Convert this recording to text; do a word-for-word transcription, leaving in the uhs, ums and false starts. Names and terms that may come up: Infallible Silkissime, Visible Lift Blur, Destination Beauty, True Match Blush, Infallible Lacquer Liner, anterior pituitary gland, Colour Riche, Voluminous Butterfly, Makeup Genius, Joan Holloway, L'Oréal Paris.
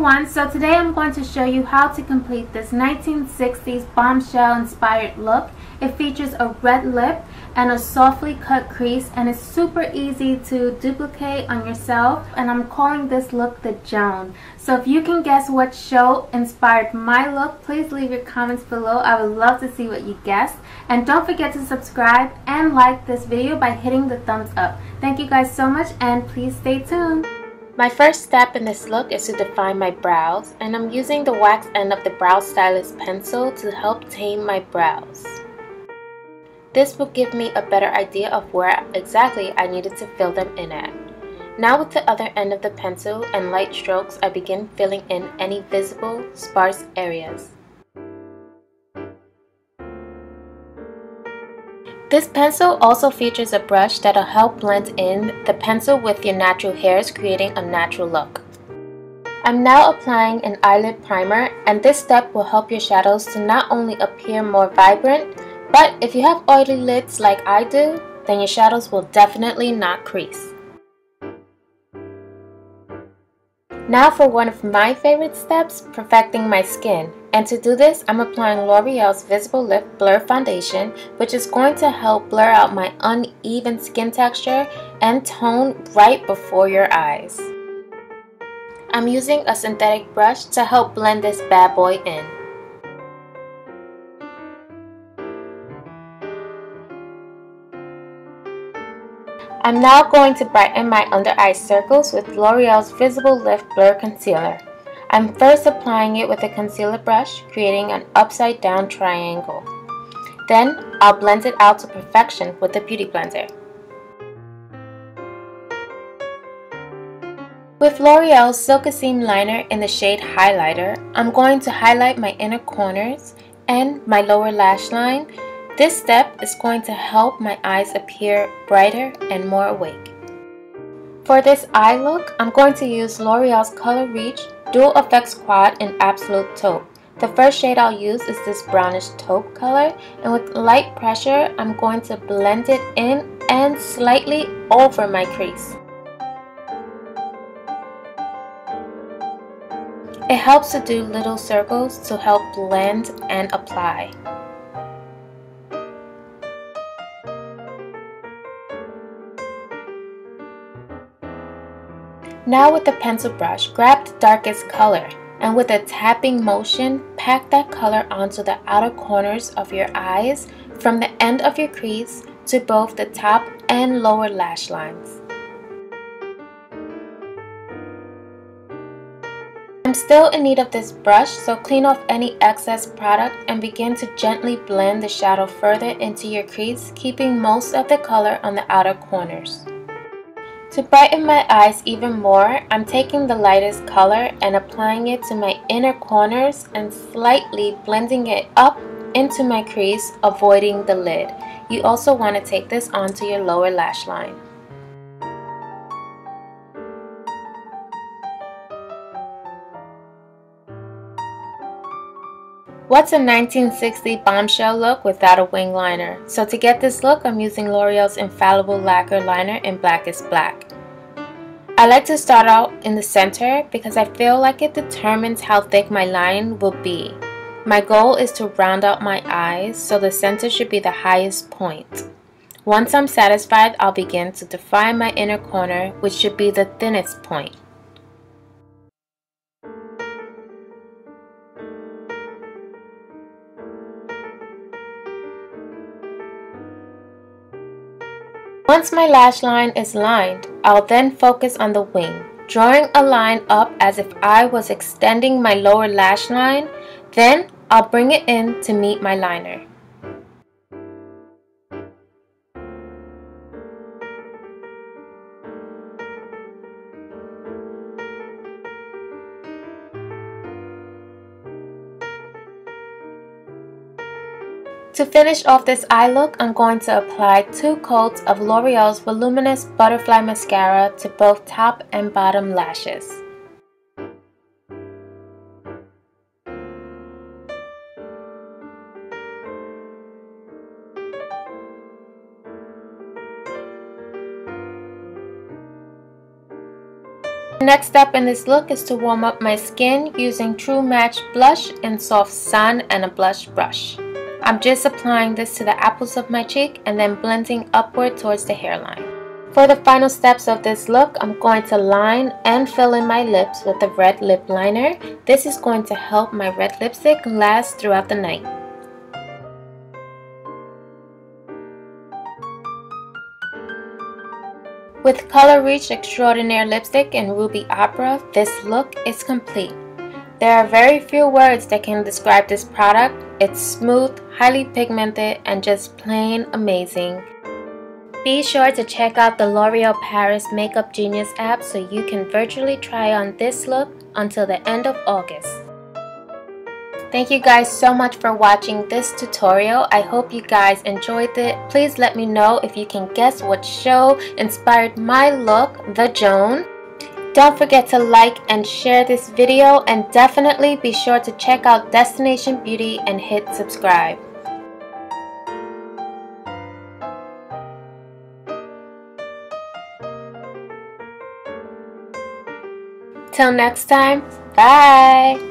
everyone, so today I'm going to show you how to complete this nineteen sixties bombshell inspired look. It features a red lip and a softly cut crease, and it's super easy to duplicate on yourself, and I'm calling this look the Joan. So if you can guess what show inspired my look, please leave your comments below. I would love to see what you guessed, and don't forget to subscribe and like this video by hitting the thumbs up. Thank you guys so much, and please stay tuned. My first step in this look is to define my brows, and I'm using the wax end of the brow stylus pencil to help tame my brows. This will give me a better idea of where exactly I needed to fill them in at. Now with the other end of the pencil and light strokes, I begin filling in any visible, sparse areas. This pencil also features a brush that'll help blend in the pencil with your natural hairs, creating a natural look. I'm now applying an eyelid primer, and this step will help your shadows to not only appear more vibrant, but if you have oily lids like I do, then your shadows will definitely not crease. Now for one of my favorite steps, perfecting my skin. And to do this, I'm applying L'Oréal's Visible Lift Blur Foundation, which is going to help blur out my uneven skin texture and tone right before your eyes. I'm using a synthetic brush to help blend this bad boy in. I'm now going to brighten my under eye circles with L'Oréal's Visible Lift Blur Concealer. I'm first applying it with a concealer brush, creating an upside down triangle. Then I'll blend it out to perfection with the beauty blender. With L'Oréal's Silkissime Liner in the shade Highlighter, I'm going to highlight my inner corners and my lower lash line. This step is going to help my eyes appear brighter and more awake. For this eye look, I'm going to use L'Oréal's Colour Riche Dual Effects Quad in Absolute Taupe. The first shade I'll use is this brownish taupe color, and with light pressure, I'm going to blend it in and slightly over my crease. It helps to do little circles to help blend and apply. Now with the pencil brush, grab the darkest color, and with a tapping motion, pack that color onto the outer corners of your eyes from the end of your crease to both the top and lower lash lines. I'm still in need of this brush, so clean off any excess product and begin to gently blend the shadow further into your crease, keeping most of the color on the outer corners. To brighten my eyes even more, I'm taking the lightest color and applying it to my inner corners and slightly blending it up into my crease, avoiding the lid. You also want to take this onto your lower lash line. What's a nineteen sixty bombshell look without a wing liner? So to get this look, I'm using L'Oréal's Infallible Lacquer Liner in Blackest Black. I like to start out in the center because I feel like it determines how thick my line will be. My goal is to round out my eyes, so the center should be the highest point. Once I'm satisfied, I'll begin to define my inner corner, which should be the thinnest point. Once my lash line is lined, I'll then focus on the wing, drawing a line up as if I was extending my lower lash line, then I'll bring it in to meet my liner. To finish off this eye look, I'm going to apply two coats of L'Oréal's Voluminous Butterfly Mascara to both top and bottom lashes. Next step in this look is to warm up my skin using True Match Blush in Soft Sand and a blush brush. I'm just applying this to the apples of my cheek and then blending upward towards the hairline. For the final steps of this look, I'm going to line and fill in my lips with a red lip liner. This is going to help my red lipstick last throughout the night. With Colour Riche Extraordinaire Lipstick and Ruby Opera, this look is complete. There are very few words that can describe this product. It's smooth, highly pigmented, and just plain amazing. Be sure to check out the L'Oréal Paris Makeup Genius app so you can virtually try on this look until the end of August. Thank you guys so much for watching this tutorial. I hope you guys enjoyed it. Please let me know if you can guess what show inspired my look, The Joan. Don't forget to like and share this video, and definitely be sure to check out Destination Beauty and hit subscribe. Till next time, bye!